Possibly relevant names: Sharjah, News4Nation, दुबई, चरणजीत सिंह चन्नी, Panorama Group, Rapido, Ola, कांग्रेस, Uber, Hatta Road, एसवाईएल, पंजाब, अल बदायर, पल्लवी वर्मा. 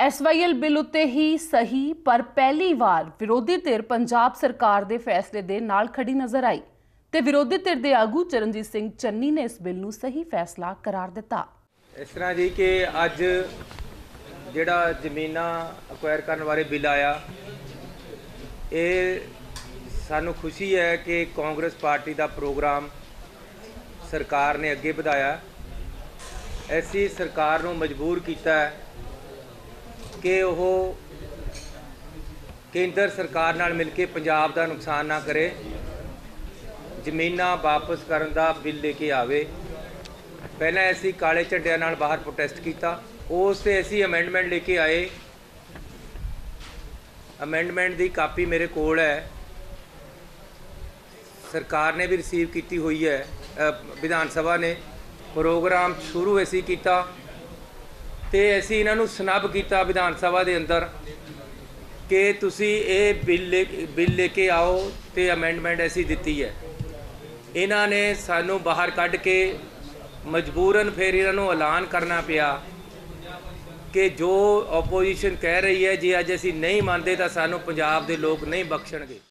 एसवाईएल bill उत्ते ही सही पर पहली बार विरोधी धिर पंजाब सरकार के फैसले के नाल खड़ी नजर आई तो विरोधी धिर के आगू चरणजीत सिंह चन्नी ने इस बिल नूं सही फैसला करार दिता। इस तरह जी कि अज जिहड़ा जमीनां अक्वायर करने बारे बिल आया ये सानू खुशी है कि कांग्रेस पार्टी का प्रोग्राम सरकार ने अगे बढ़ाया। ऐसी सरकार नूं मजबूर किया कि वो केंद्र सरकार नाल मिल के पंजाब का नुकसान ना करे, जमीना वापस करने का बिल लेके आवे। पहले ऐसी काले झंडिया नाल बाहर प्रोटेस्ट किया, उस ते ऐसी अमेंडमेंट लेके आए। अमेंडमेंट की कापी मेरे कोल है, सरकार ने भी रिसीव की हुई है, विधान सभा ने। प्रोग्राम शुरू ऐसी किया तो असी इन्हों सनब किया विधान सभा के अंदर कि तुसी ये बिल लेके आओ तो अमेंडमेंट ऐसी दिती है। इन्होंने सानू बाहर कढ़ के मजबूरन फिर इन्हों ऐलान करना पिया कि जो ओपोजिशन कह रही है जे अज असी नहीं मानते तो सानू पंजाब दे लोग नहीं बख्शणगे।